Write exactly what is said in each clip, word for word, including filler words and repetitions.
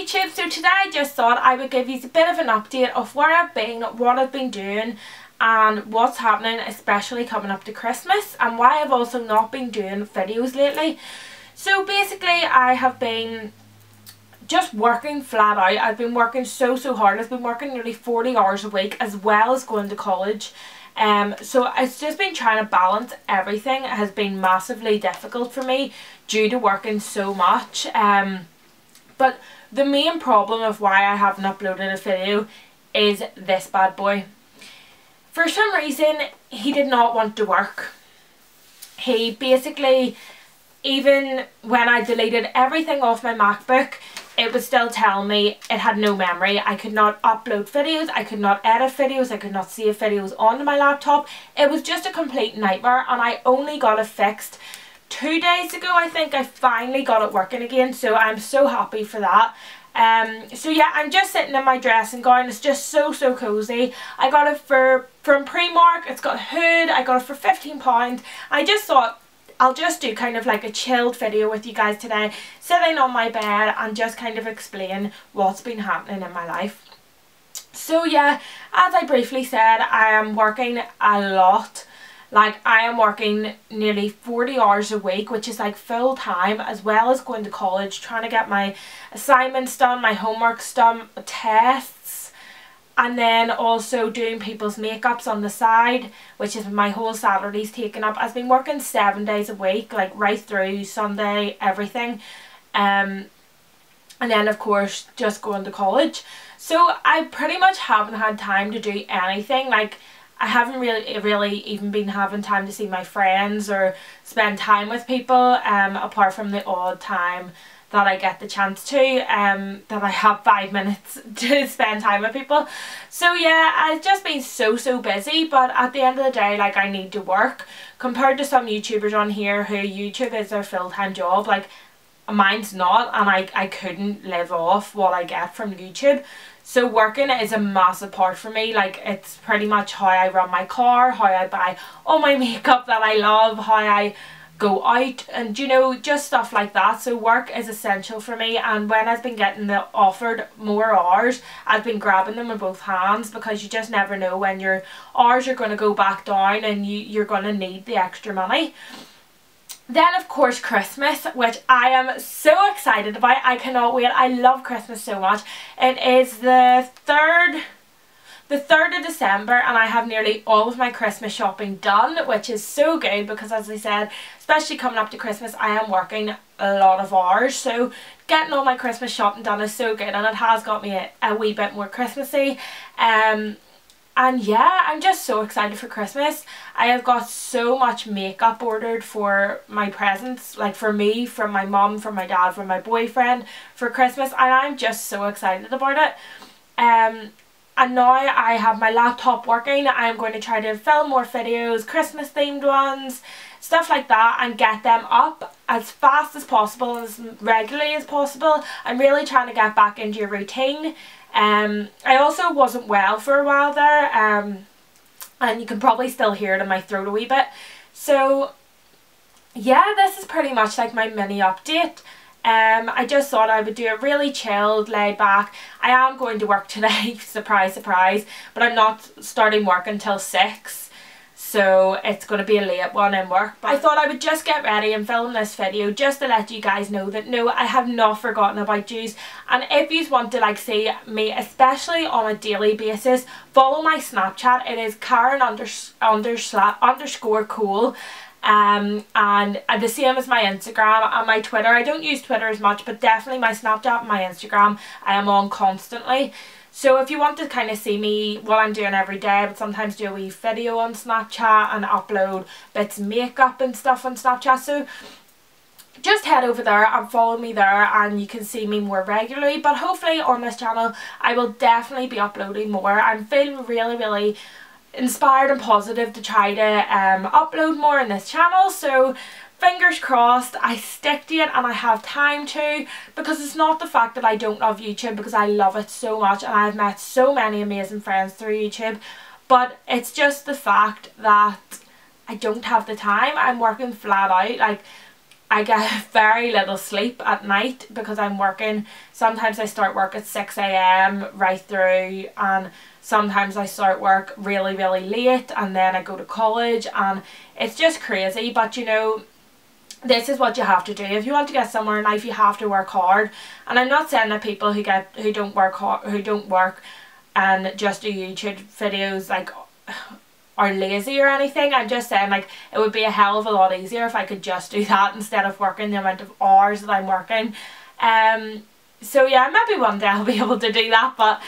YouTube. So today I just thought I would give you a bit of an update of where I've been, what I've been doing and what's happening, especially coming up to Christmas, and why I've also not been doing videos lately. So basically I have been just working flat out. I've been working so so hard. I've been working nearly forty hours a week as well as going to college. Um, so it's just been trying to balance everything. It has been massively difficult for me due to working so much. Um, but the main problem of why I haven't uploaded a video is this bad boy. For some reason, he did not want to work. He basically, even when I deleted everything off my MacBook, it would still tell me it had no memory. I could not upload videos, I could not edit videos, I could not save videos onto my laptop. It was just a complete nightmare, and I only got it fixed two days ago. I think I finally got it working again, so I'm so happy for that. Um, so yeah, I'm just sitting in my dressing gown. It's just so so cozy. I got it for from Primark. It's got a hood. I got it for fifteen pounds. I just thought I'll just do kind of like a chilled video with you guys today, sitting on my bed and just kind of explain what's been happening in my life. So yeah, as I briefly said, I am working a lot. Like, I am working nearly forty hours a week, which is like full time, as well as going to college, trying to get my assignments done, my homeworks done, tests, and then also doing people's makeups on the side, which is my whole Saturday's taken up. I've been working seven days a week, like right through Sunday, everything. Um, and then of course just going to college. So I pretty much haven't had time to do anything. Like, I haven't really really even been having time to see my friends or spend time with people, um, apart from the odd time that I get the chance to, um, that I have five minutes to spend time with people. So yeah, I've just been so so busy, but at the end of the day, like, I need to work. Compared to some YouTubers on here who YouTube is their full-time job, like, mine's not, and I, I couldn't live off what I get from YouTube. So working is a massive part for me. Like, it's pretty much how I run my car, how I buy all my makeup that I love, how I go out, and you know, just stuff like that. So work is essential for me, and when I've been getting the offered more hours, I've been grabbing them with both hands, because you just never know when your hours are going to go back down and you, you're going to need the extra money. Then of course Christmas, which I am so excited about. I cannot wait. I love Christmas so much. It is the third, the third of December, and I have nearly all of my Christmas shopping done, which is so good, because as I said, especially coming up to Christmas, I am working a lot of hours. So getting all my Christmas shopping done is so good, and it has got me a, a wee bit more Christmassy. Um, And yeah, I'm just so excited for Christmas. I have got so much makeup ordered for my presents, like for me, from my mum, from my dad, from my boyfriend for Christmas, and I'm just so excited about it. Um, and now I have my laptop working. I'm going to try to film more videos, Christmas themed ones, stuff like that, and get them up as fast as possible, as regularly as possible. I'm really trying to get back into your routine. Um, I also wasn't well for a while there, um, and you can probably still hear it in my throat a wee bit. So yeah, this is pretty much like my mini update. Um, I just thought I would do a really chilled, laid back. I am going to work today, surprise surprise, but I'm not starting work until six. So it's going to be a late one in work. But I thought I would just get ready and film this video just to let you guys know that no, I have not forgotten about yous. And if you want to like see me, especially on a daily basis, follow my Snapchat. It is Karyn unders unders underscore Cole. Um, and, and the same as my Instagram and my Twitter. I don't use Twitter as much, but definitely my Snapchat and my Instagram I am on constantly. So if you want to kind of see me, what I'm doing every day, but sometimes do a wee video on Snapchat and upload bits of makeup and stuff on Snapchat. So just head over there and follow me there, and you can see me more regularly. But hopefully on this channel, I will definitely be uploading more. I'm feeling really, really inspired and positive to try to um, upload more on this channel. So fingers crossed I stick to it and I have time to, because it's not the fact that I don't love YouTube, because I love it so much and I've met so many amazing friends through YouTube, but it's just the fact that I don't have the time. I'm working flat out. Like, I get very little sleep at night because I'm working. Sometimes I start work at six a m right through, and sometimes I start work really, really late, and then I go to college, and it's just crazy. But you know, this is what you have to do. If you want to get somewhere in life, you have to work hard. And I'm not saying that people who get who don't work hard, who don't work and just do YouTube videos like are lazy or anything. I'm just saying, like, it would be a hell of a lot easier if I could just do that instead of working the amount of hours that I'm working. Um so yeah, maybe one day I'll be able to do that, but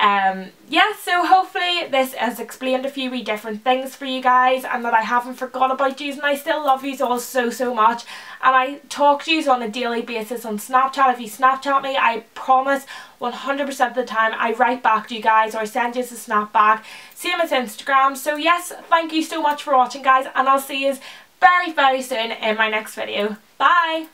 um yeah, so hopefully this has explained a few wee different things for you guys, and that I haven't forgot about yous, and I still love yous all so so much, and I talk to yous on a daily basis on Snapchat. If you Snapchat me, I promise one hundred percent of the time I write back to you guys or send yous a snap back, same as Instagram. So yes, thank you so much for watching, guys, and I'll see yous very very soon in my next video. Bye.